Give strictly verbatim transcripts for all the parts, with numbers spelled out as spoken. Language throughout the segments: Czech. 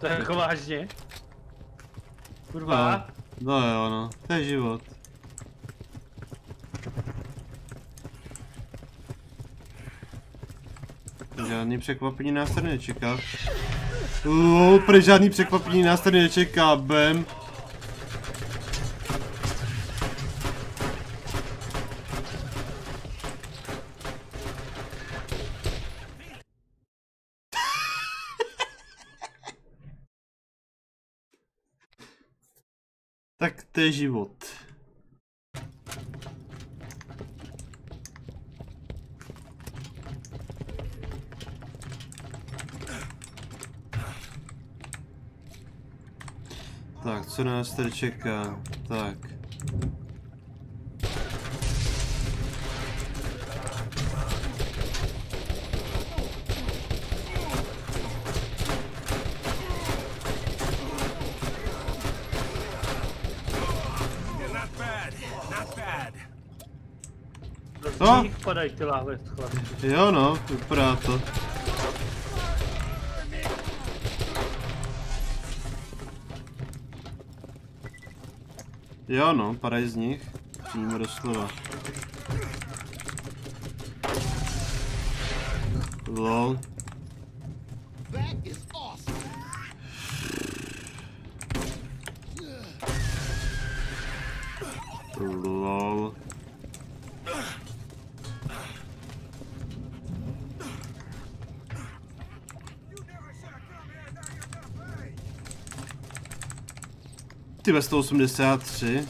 Tak poważnie. Kurwa. No, no ono, ten żywot. Žádný překvapení nás tady nečeká. Uuu, proč žádný překvapení nás tady nečeká, bem. Tak to je život. Tak, co nás tady čeká? Tak. Co? Padají ty láhve, jo no, vypadá to. Jo no, padají z nich. Víme doslova. Lol. Lol. Tyba sto osmdesát tři.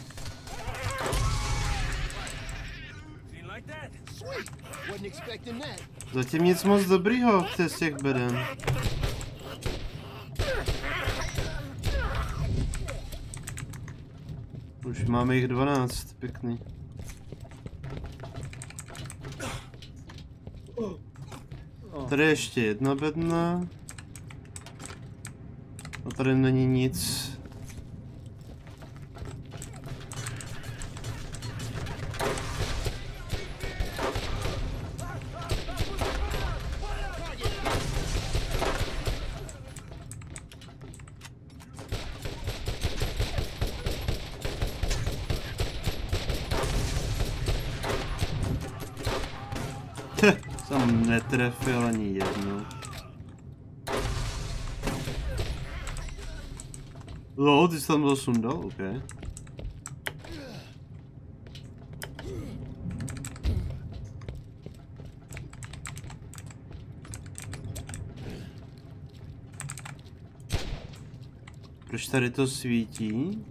Zatím nic moc dobrýho v těch beden. Už máme jich dvanáct, pěkný. Tady ještě jedna bedna. A tady není nic. Tam netrefil ani jednu. Lol, ty jsi tam to sundal? OK. Proč tady to svítí?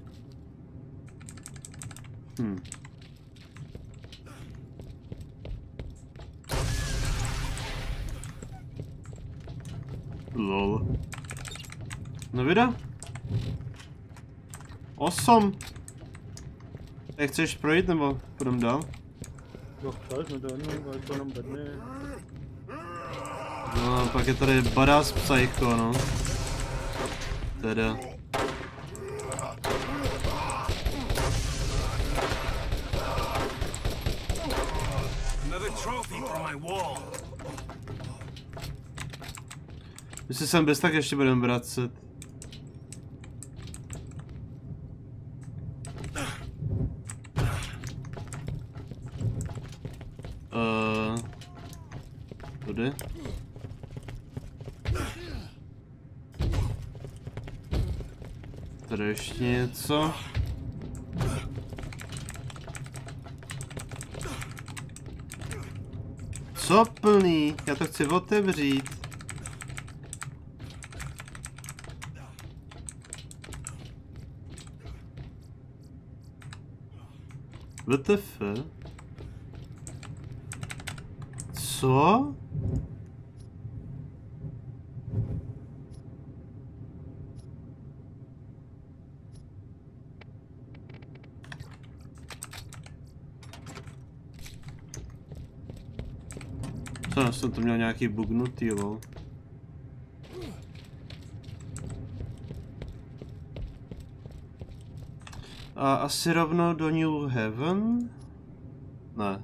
Hm. Lol. No vida? osm. Tak chceš projít nebo půjdem dál? No chceš, no to nevím, ale to nám bedne. No pak je tady badass psycho, no. Teda. Another trophy for my wall. My se sem bez tak ještě budeme vracet. Uh, to jde? Tady ještě něco. Co plný? Já to chci otevřít. W T F? Co? Co, já jsem to měl nějaký bugnutý, lol. A asi rovno do New Haven? Ne.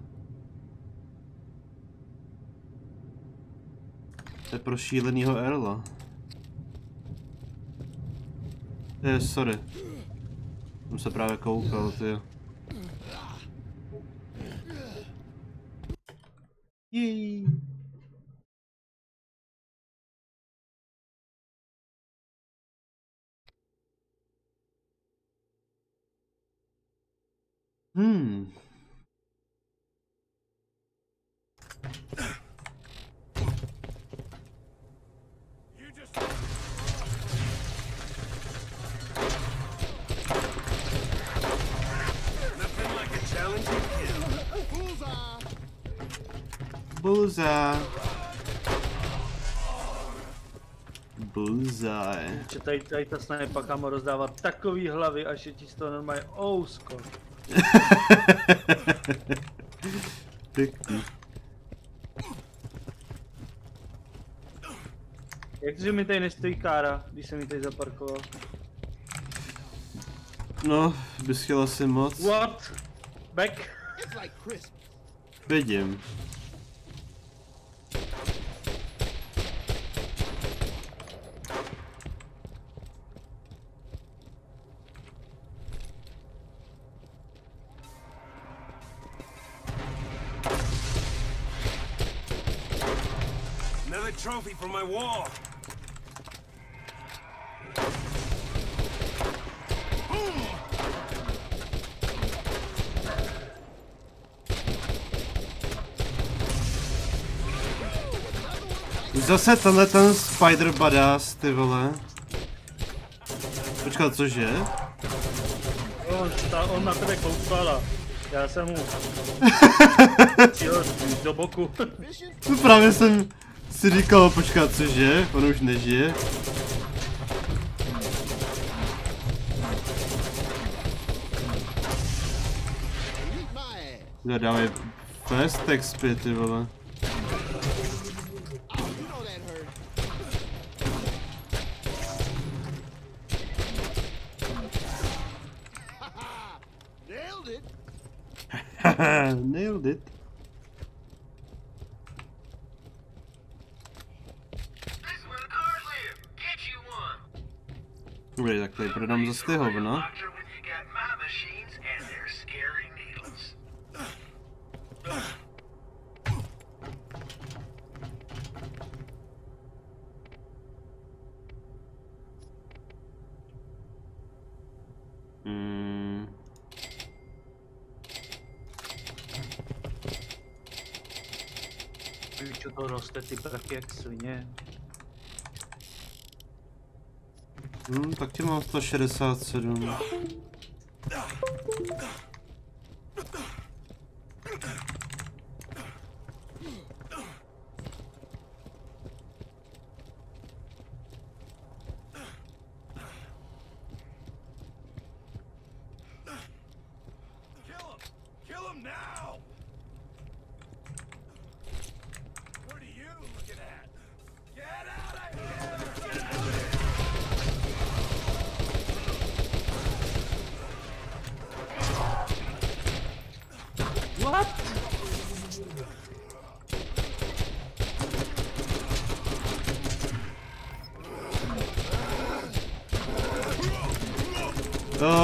To je pro šílenýho Erla. Ty, sorry. Jsem se právě koukal, ty. Jej. Hmm. Bullseye. Bullseye. Tady, tady ta snipa, kamo, rozdává takový hlavy, až je ti z toho normálně ousko. Jak to, že mi tady nestojí kára, když jsem mi tady zaparkoval? No, bys chtěl asi moc. What? Back? Vidím. Trophy from my wall. Zase tenhle ten Spider Badass, ty vole. Počkat, cože? On, ta, on na tebe koupala. Já jsem mu... Přijel do boku. Právě jsem... si říkal, počkat, cože? On už nežije. Dávaj pestek zpět, ty vole. Nailed it. Dobrý, tak tady prodám zase ty hovna. Hmm. Čo to roste, ty prachy jak svině. Hmm, tak tě mám sto šedesát sedm.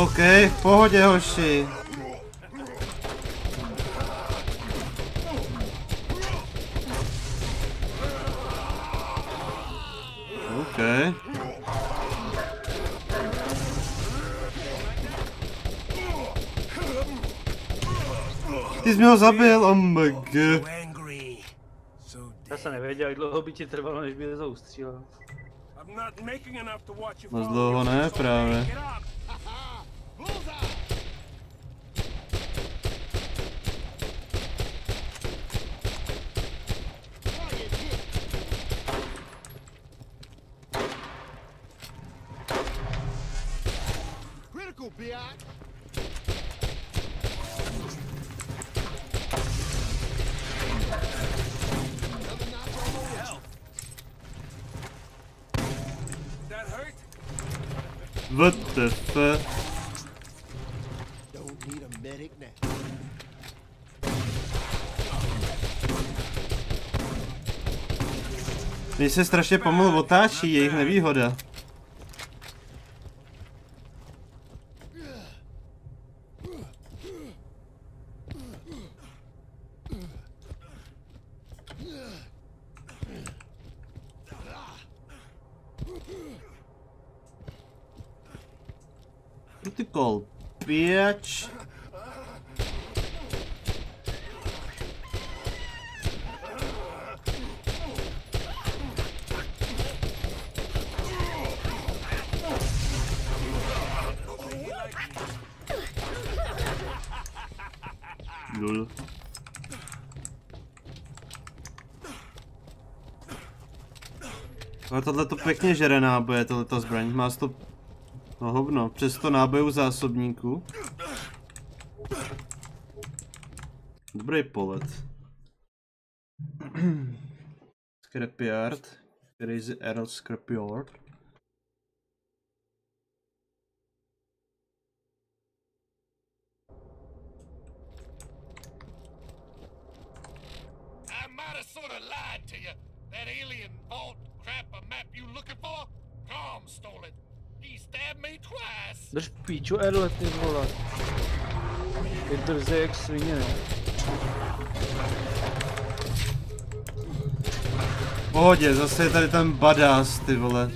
OK, v pohodě, hoši. OK. Ty jsi mě ho zabil, omg. Já jsem nevěděl, jak dlouho by ti trvalo, než by to zaustřílel. Moc dlouho ne, právě. What the fuck? Don't need a medic now. Když se strašně pomalu otáčí, je jejich nevýhoda. Critical, bitch. Lol. Ale tohle to pěkně žere náboje, tohleto zbraň. Má sto... No hovno, přes sto nábojů zásobníku. Dobrý polet. Scrapyard. Crazy Earl Scrapyard. That alien vault crap a map you looking for? Tom stole it. He stabbed me twice. Drž píču, Erle, ty vole. Je drze jak svině. Pohodě, zase je tady ten badass, ty vole.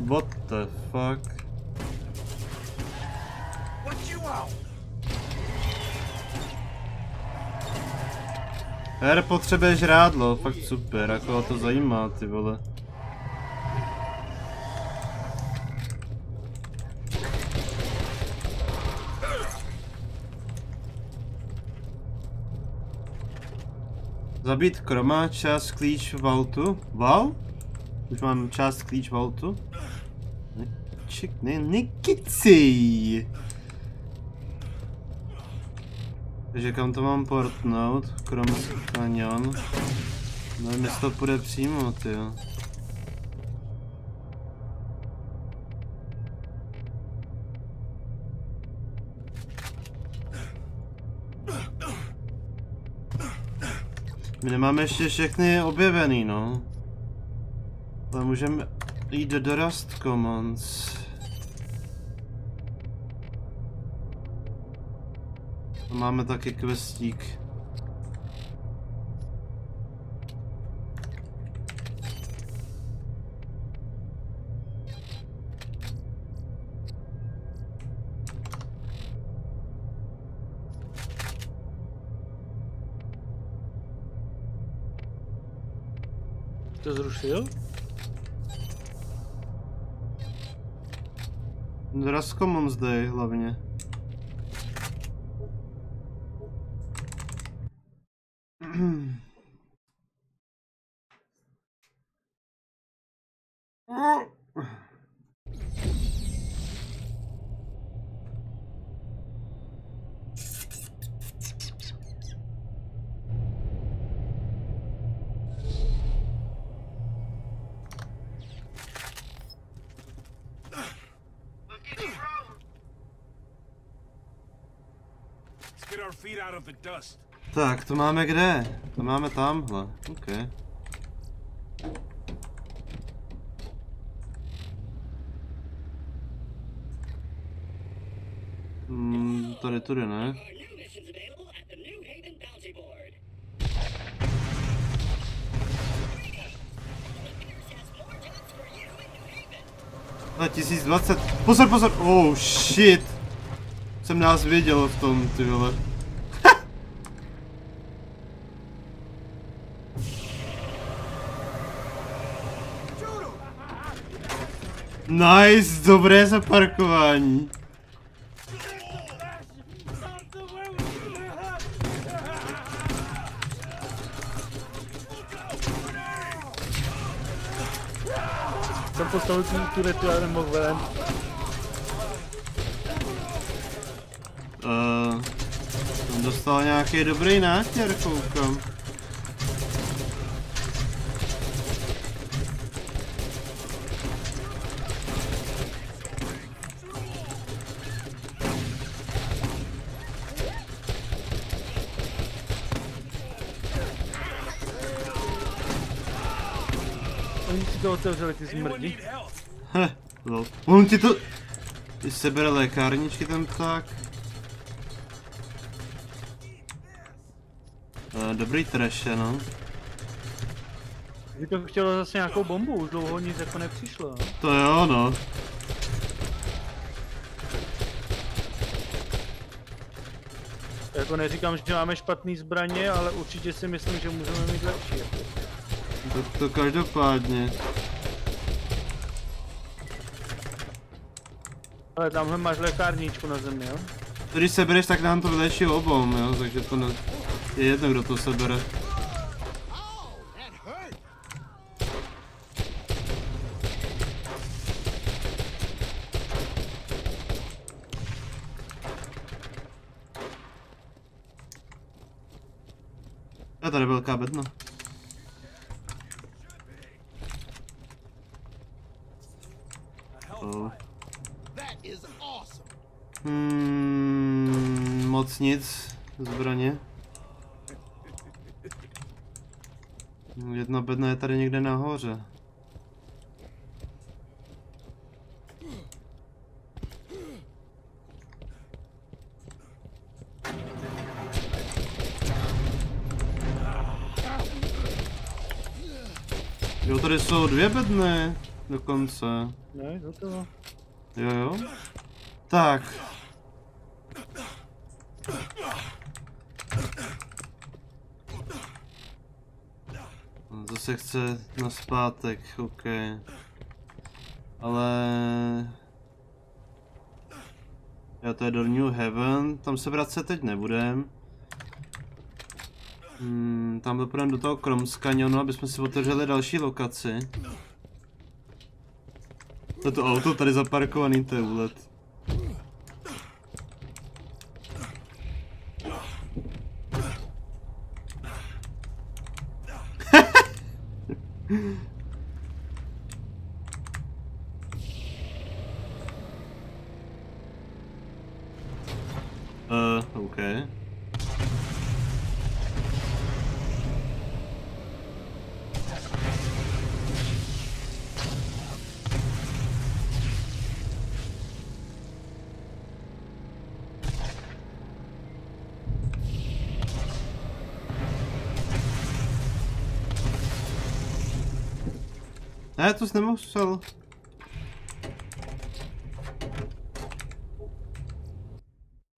What the fuck? What you want? Her, potřebuje žrádlo, fakt super, jako to zajímá, ty vole. Zabít kroma, část klíč vaultu. Wow? Už mám část klíč vaultu. Neček, ne, nekyci. Takže kam to mám portnout? Kromský kanion. No, město půjde přímo, tyjo. My nemáme ještě všechny objevený, no. Ale můžeme jít do Rust Commons. Máme taky questík. To zrušil? Zraskomon zde hlavně. Tak, to máme kde? To máme tamhle, ok. Hmm, tady tudy ne? Na tisíc dvacet, pozor, pozor, oh shit. Jsem nás věděl v tom, ty vole. Nice, dobré zaparkování. Jsem postavil celý turret, ale nemohl ven. Uh, jsem dostal nějaký dobrý nátěr, koukám. Otevřeli ty zmrdí. Heh, lol. On ti to... Ty sebere lékárničky ten pták. E, dobrý trash, no. By to chtělo zase nějakou bombu, už dlouho nic jako nepřišlo. To jo, no. Jako neříkám, že máme špatné zbraně, ale určitě si myslím, že můžeme mít lepší. To, to každopádně. Ale tamhle máš lékárničku na zemi, jo? Když sebereš, tak nám to vylečí obom, jo? Takže to ne... je jedno, kdo to sebere. A tady velká bedna. Oh. Hmm, moc nic, zbraně. Jedna bedna je tady někde nahoře. Jo, tady jsou dvě bedny dokonce. Ne, do toho. Jo, jo. Tak. Zase chce na zpátek, ok. Ale... Já to je do New Haven, tam se vracet teď nebudem. Hmm, tam doprám do toho Krom's Canyonu, aby jsme si otevřeli další lokaci. Toto auto tady zaparkovaný, to je úlet. uh, OK. Ne, to jsi nemusel.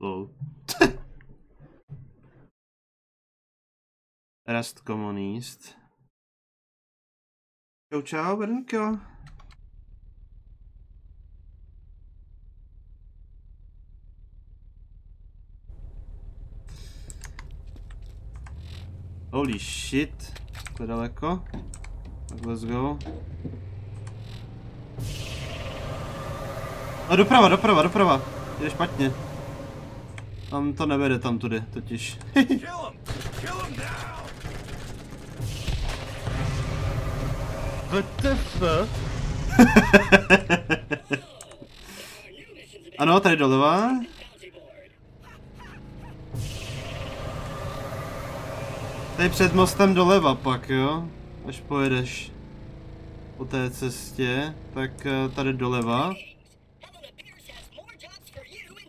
Oh. Rast komunist. Čau, čau, Brnko. Holy shit, to je daleko. Tak let's go. A doprava, doprava, doprava. Jde špatně. Tam to nevede tam tudy, totiž. W T F? Ano, tady doleva. Tady před mostem doleva pak, jo? Až pojedeš po té cestě, tak tady doleva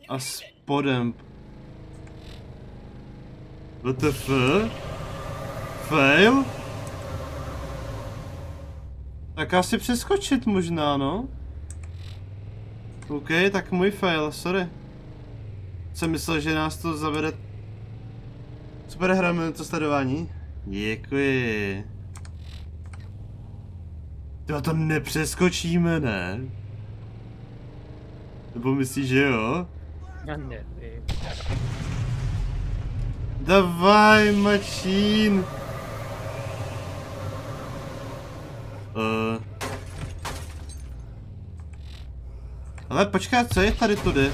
a spodem. W T F? Fail? Tak asi přeskočit možná, no? OK, tak můj fail, sorry. Jsem myslel, že nás to zavede. Super, hrajeme to sledování. Děkuji. Já tam nepřeskočíme, ne? Nebo myslíš, že jo? Já nevím. Davaj, mačín! Uh. Ale počkej, co je tady tudy?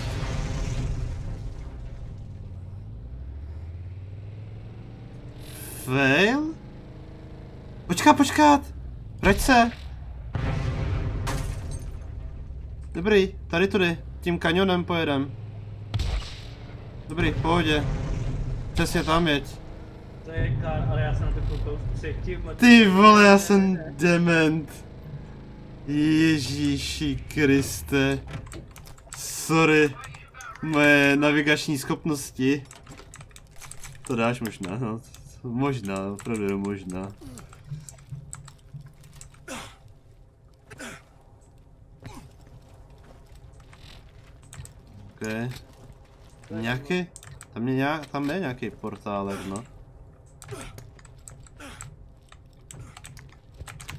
Fail? Počká, počkat! Vrať se! Dobrý, tady tudy, tím kanionem pojedem. Dobrý, v pohodě. Přesně tam jeď. To je kar, ale já jsem to třetí. Ty vole, já jsem dement. Ježíši Kriste. Sorry. Moje navigační schopnosti. To dáš možná, no. Možná, opravdu možná. Okej. Okay. Nejaké? Tam je, tam je nejaký portálek, no.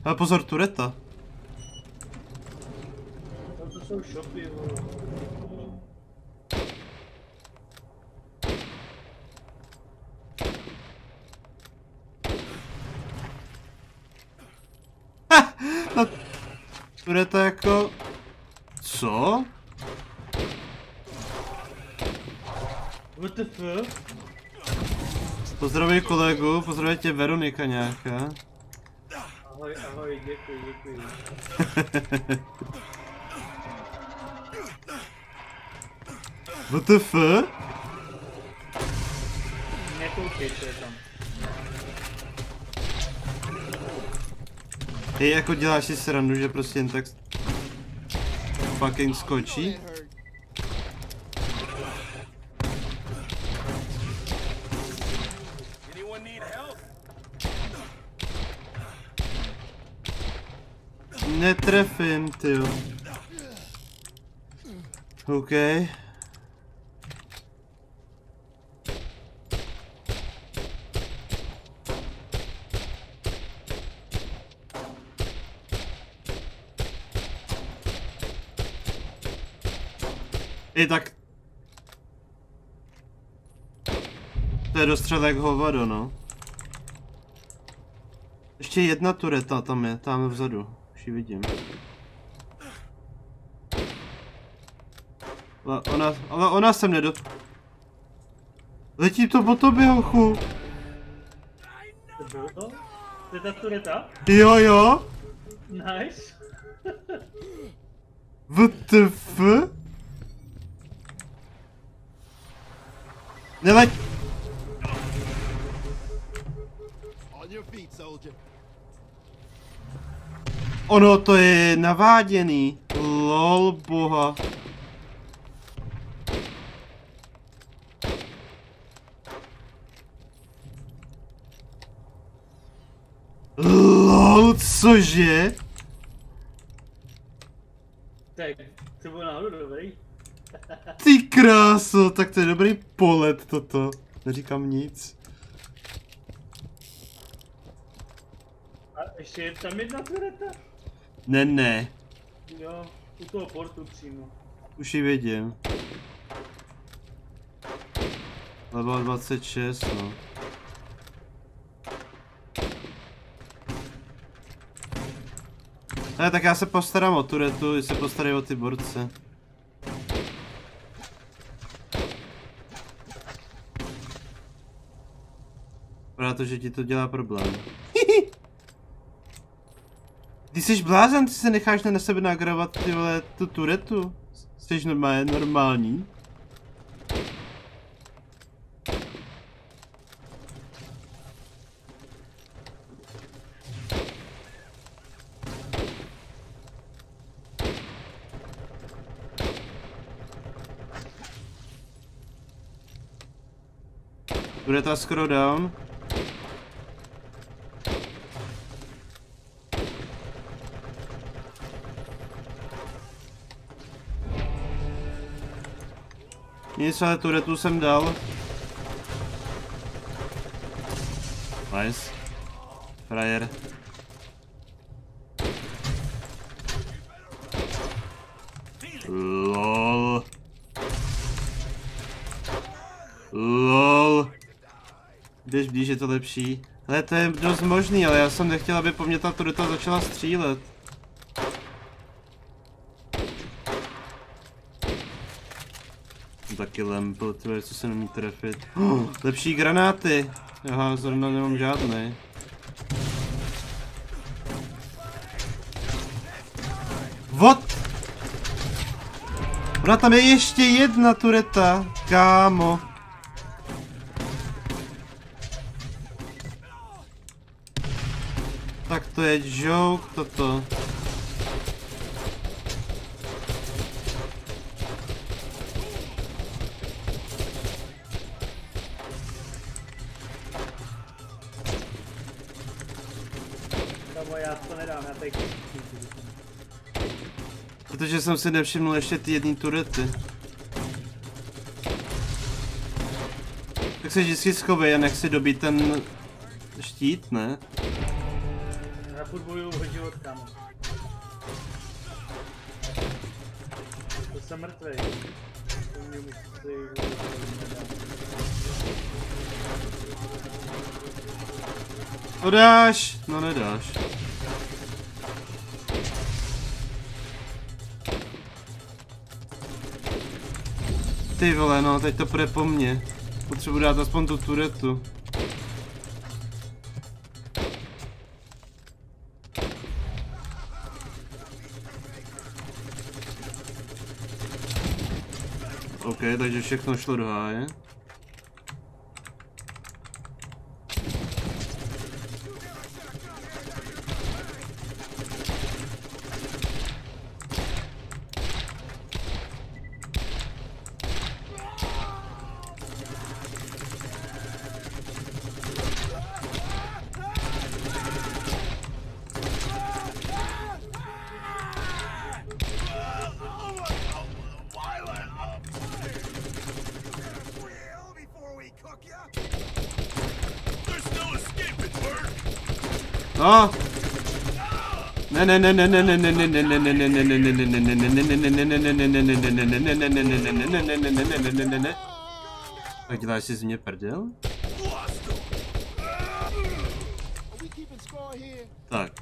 Ale pozor, tureta. Tam to sú šopy, no. Ha! No, tureta jako... Co? What the fuck? Pozdravuj kolegu, pozdravuje tě Veronika nějaká. Ahoj, ahoj, děkuji, děkuji. What the fuck? Nekoukej, co je tam. Hej, jako děláš si srandu, že prostě jen tak fucking skočí? Netrefím, tyjo. OK. I tak... To je dostřelek hovado, no. Ještě jedna tureta tam je, tam vzadu. Vidím. Ale ona, ale ona se mne do... Letí to po tobě, hochu. To bylo to? To je ta tureta? Jo, jo. Nice. W T F? Neleť... Ono to je naváděný. Lol, boha. Lol, cože? Tak, to bylo náhodou dobrý. Ty kráso, tak to je dobrý polet toto. Neříkám nic. A ještě je tam jedna tureta? Ne, ne. Jo, u toho portu přímo. Už ji vidím. Level dvacet šest, no. Ne, tak já se postarám o turetu, jestli se postarají o ty borce. Protože ti to dělá problém. Ty jsi blázen, ty se necháš na sebe nagravat, ty vole, tu turetu. Jsi normálně normální. Tureta skoro down. Nic, ale turetu jsem dal. Nice. Frajer. LOL. LOL. Když blíž, je to lepší. Ale to je dost možný, ale já jsem nechtěl, aby po mně ta tureta začala střílet. Taky lempl, tvoje, co se nemí trefit. Oh, lepší granáty. Aha, zrovna nemám žádný. What? Ona tam je ještě jedna tureta, kámo. Tak to je joke toto. Protože jsem si nevšiml ještě ty jedné turety. se vždycky schovej a nech si dobít ten štít, ne? Já furt bojuju o život, kámo. To jsem mrtvej. To mě musí... To dáš? No nedáš. Ty vole, no, teď to půjde po mně. Potřebuji dát aspoň tu turetu. OK, takže všechno šlo do háje. No! Ne ne ne ne ne ne ne ne ne ne ne ne ne ne ne ne ne ne ne ne ne ne. Tak děláš si z mě prdel? Tak.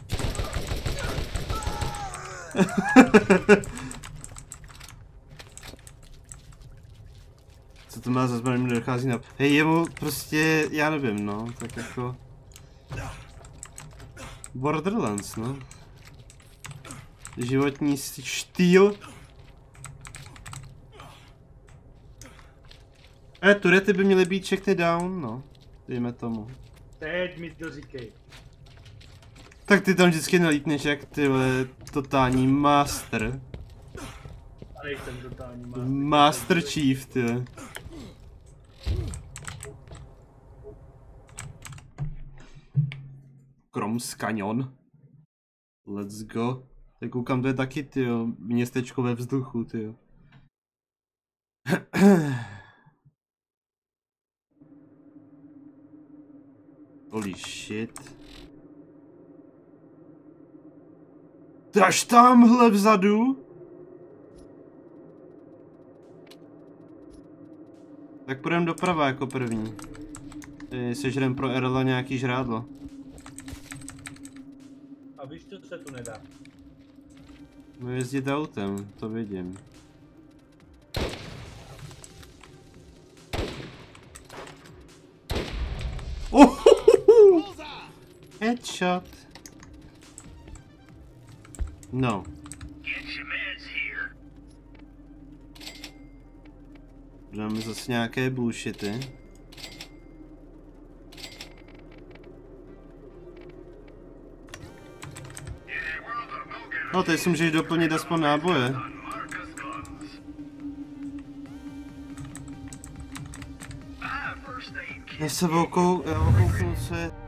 Co to má za zbraň, mi dochází na... Hej, jemu prostě, já nevím, no, tak jako... Borderlands, no. Životní štýl. E, turety by měly být všechny down, no. Dejme tomu. Teď mi to říkej. Tak ty tam vždycky nelítneš jak ty vole, totální master. Nejsem totální master. Master chief, ty vole. Kroms Canyon. Let's go. Tak koukám, to je taky, tyjo, městečko ve vzduchu, tyjo. Holy shit. To až tamhle vzadu? Tak půjdeme doprava jako první. Sežrem pro Erla nějaký žrádlo. Víš, co se tu nedá? No jezdit autem, to vidím. Oh, headshot. No. Dáme zase nějaké bullshity. No, teď si můžeš doplnit aspoň náboje. Já se volkou, já volkou, co je...